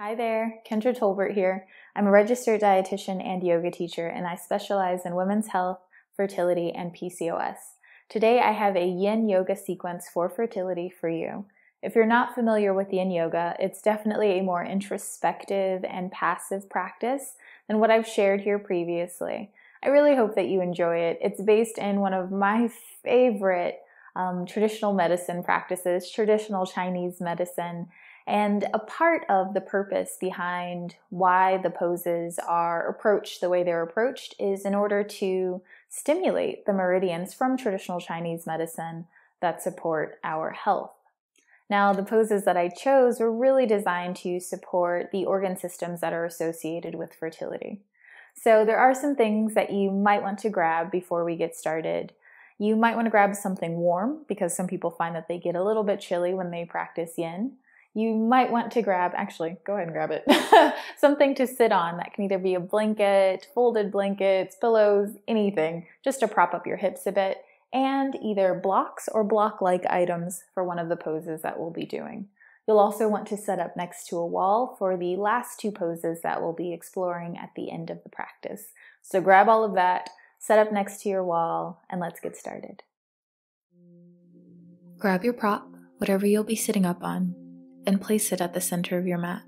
Hi there, Kendra Tolbert here. I'm a registered dietitian and yoga teacher, and I specialize in women's health, fertility, and PCOS. Today I have a yin yoga sequence for fertility for you. If you're not familiar with yin yoga, it's definitely a more introspective and passive practice than what I've shared here previously. I really hope that you enjoy it. It's based in one of my favorite traditional medicine practices, traditional Chinese medicine. And a part of the purpose behind why the poses are approached the way they're approached is in order to stimulate the meridians from traditional Chinese medicine that support our health. Now, the poses that I chose were really designed to support the organ systems that are associated with fertility. So there are some things that you might want to grab before we get started. You might want to grab something warm because some people find that they get a little bit chilly when they practice yin. You might want to grab, actually, go ahead and grab it, something to sit on. That can either be a blanket, folded blankets, pillows, anything, just to prop up your hips a bit, and either blocks or block-like items for one of the poses that we'll be doing. You'll also want to set up next to a wall for the last two poses that we'll be exploring at the end of the practice. So grab all of that, set up next to your wall, and let's get started. Grab your prop, whatever you'll be sitting up on, and place it at the center of your mat.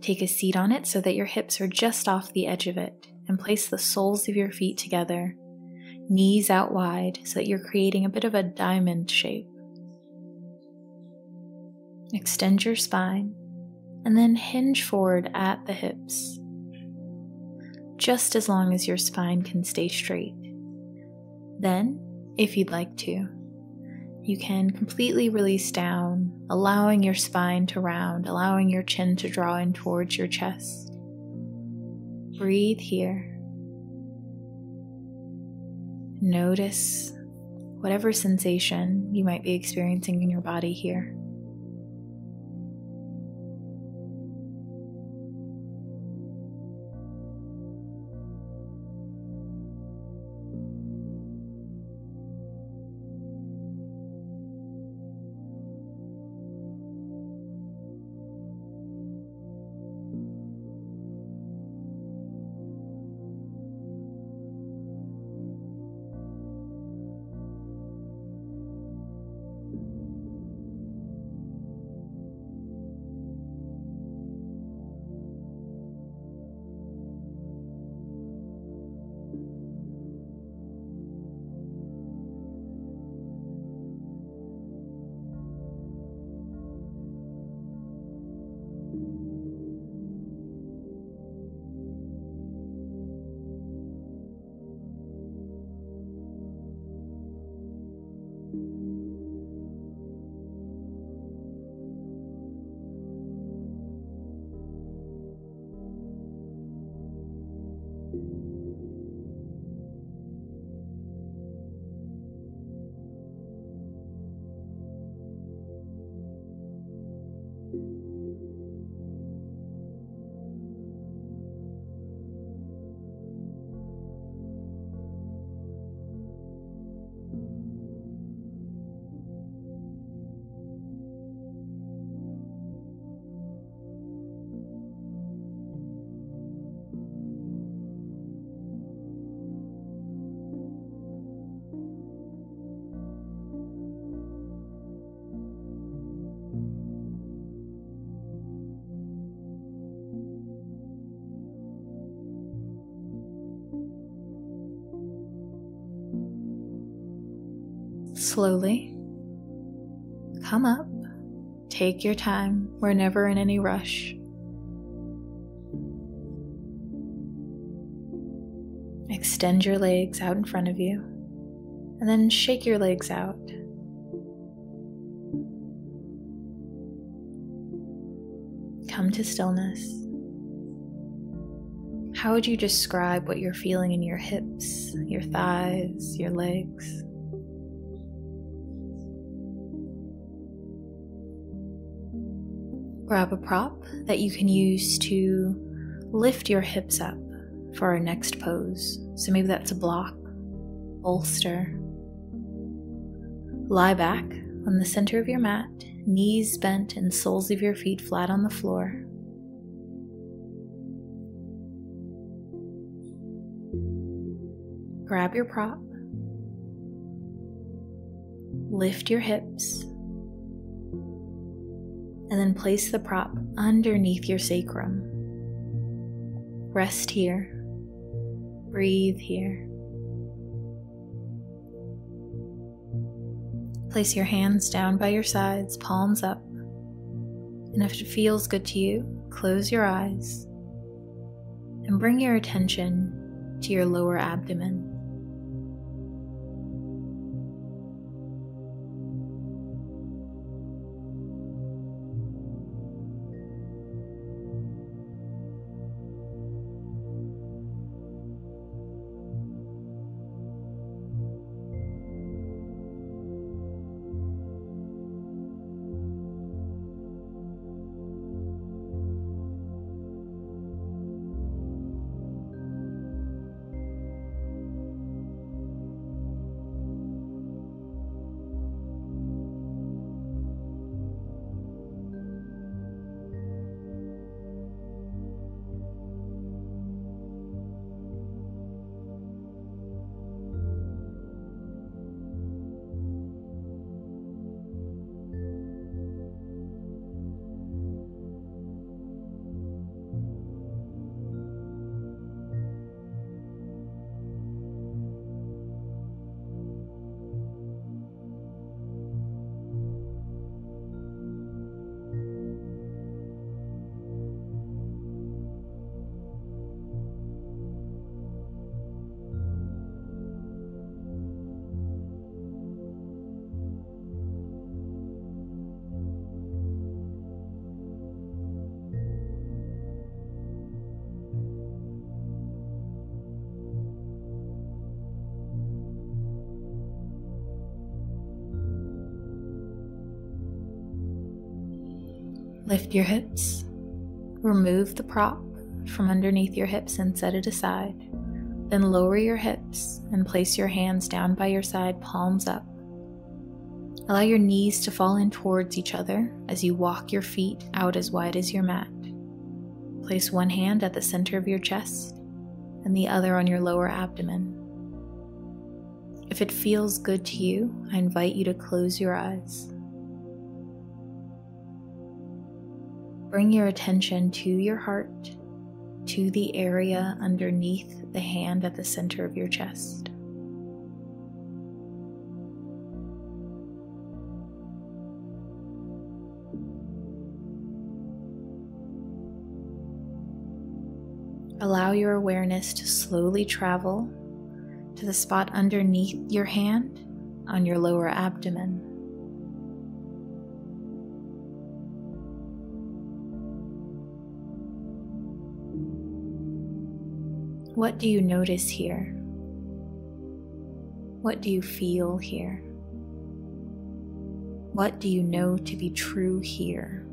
Take a seat on it so that your hips are just off the edge of it, and place the soles of your feet together, knees out wide so that you're creating a bit of a diamond shape. Extend your spine, and then hinge forward at the hips, just as long as your spine can stay straight. Then, if you'd like to, you can completely release down, allowing your spine to round, allowing your chin to draw in towards your chest. Breathe here. Notice whatever sensation you might be experiencing in your body here. Slowly come up, take your time, we're never in any rush. Extend your legs out in front of you, and then shake your legs out. Come to stillness. How would you describe what you're feeling in your hips, your thighs, your legs? Grab a prop that you can use to lift your hips up for our next pose. So maybe that's a block, bolster. Lie back on the center of your mat, knees bent and soles of your feet flat on the floor. Grab your prop. Lift your hips. And then place the prop underneath your sacrum. Rest here. Breathe here. Place your hands down by your sides, palms up. And if it feels good to you, close your eyes and bring your attention to your lower abdomen. Lift your hips, remove the prop from underneath your hips and set it aside. Then lower your hips and place your hands down by your side, palms up. Allow your knees to fall in towards each other as you walk your feet out as wide as your mat. Place one hand at the center of your chest and the other on your lower abdomen. If it feels good to you, I invite you to close your eyes. Bring your attention to your heart, to the area underneath the hand at the center of your chest. Allow your awareness to slowly travel to the spot underneath your hand on your lower abdomen. What do you notice here? What do you feel here? What do you know to be true here?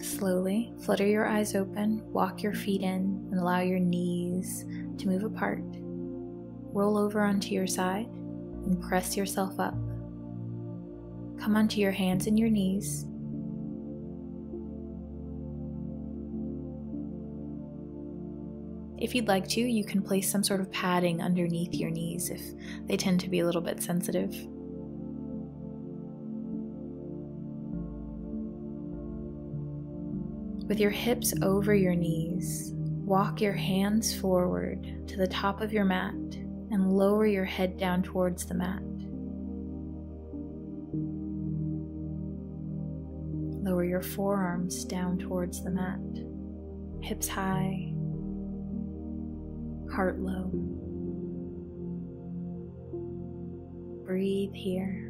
Slowly, flutter your eyes open, walk your feet in, and allow your knees to move apart. Roll over onto your side and press yourself up. Come onto your hands and your knees. If you'd like to, you can place some sort of padding underneath your knees if they tend to be a little bit sensitive. With your hips over your knees, walk your hands forward to the top of your mat and lower your head down towards the mat. Lower your forearms down towards the mat, hips high, heart low. Breathe here.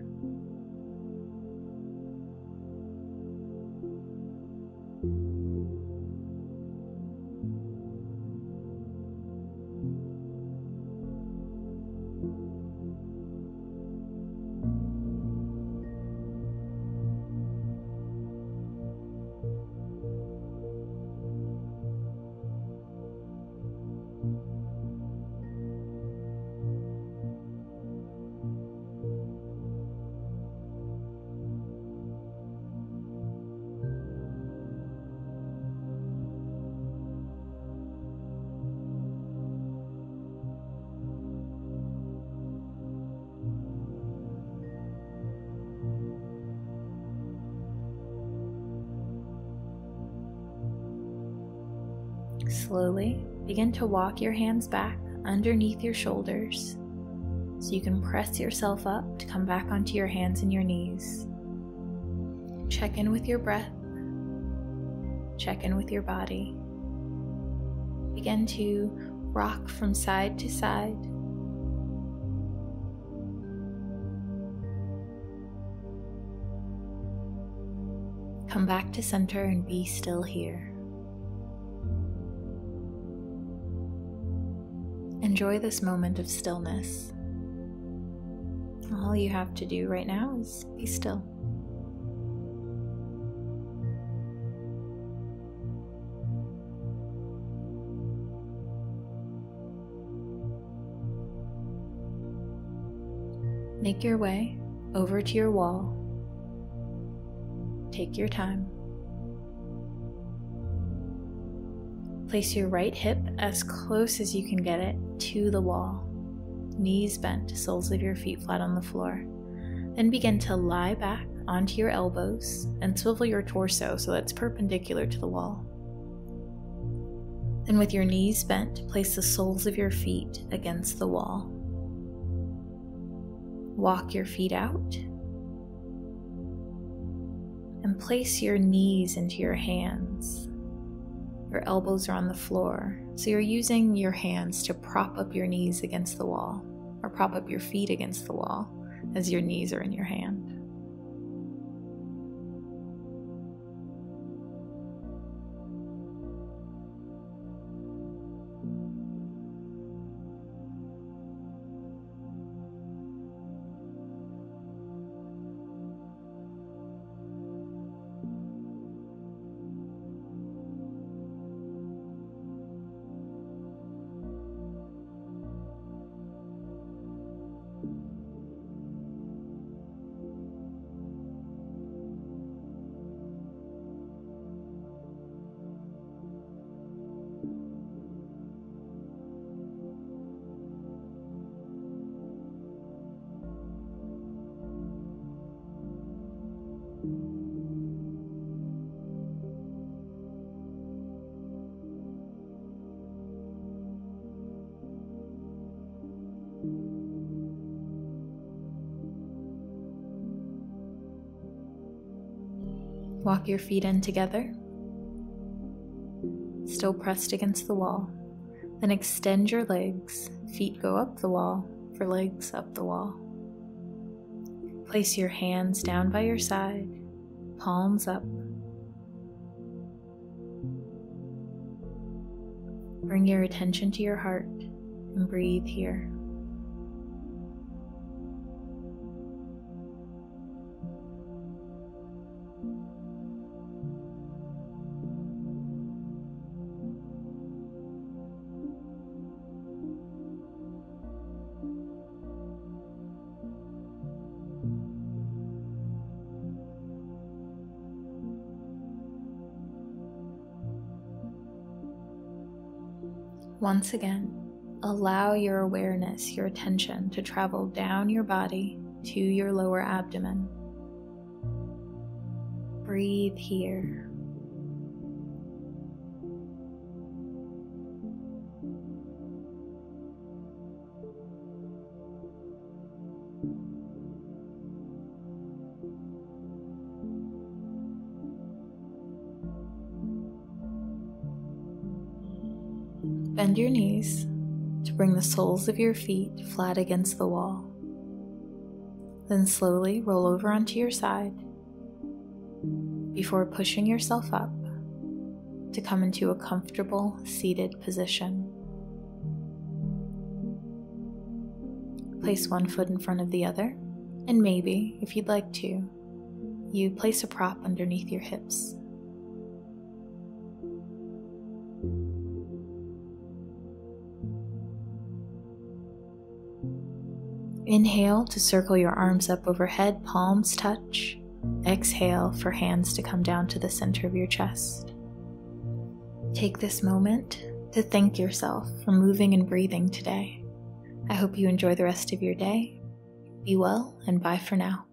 Slowly begin to walk your hands back underneath your shoulders so you can press yourself up to come back onto your hands and your knees. Check in with your breath. Check in with your body. Begin to rock from side to side. Come back to center and be still here. Enjoy this moment of stillness. All you have to do right now is be still. Make your way over to your wall. Take your time. Place your right hip as close as you can get it to the wall, knees bent, soles of your feet flat on the floor. Then begin to lie back onto your elbows and swivel your torso so that it's perpendicular to the wall. Then with your knees bent, place the soles of your feet against the wall. Walk your feet out and place your knees into your hands. Your elbows are on the floor, so you're using your hands to prop up your knees against the wall, or prop up your feet against the wall as your knees are in your hand. Walk your feet in together, still pressed against the wall. Then extend your legs, feet go up the wall, for legs up the wall. Place your hands down by your side, palms up. Bring your attention to your heart and breathe here. Once again, allow your awareness, your attention, to travel down your body to your lower abdomen. Breathe here. Bend your knees to bring the soles of your feet flat against the wall. Then slowly roll over onto your side before pushing yourself up to come into a comfortable seated position. Place one foot in front of the other, and maybe, if you'd like to, you place a prop underneath your hips. Inhale to circle your arms up overhead, palms touch. Exhale for hands to come down to the center of your chest. Take this moment to thank yourself for moving and breathing today. I hope you enjoy the rest of your day. Be well, and bye for now.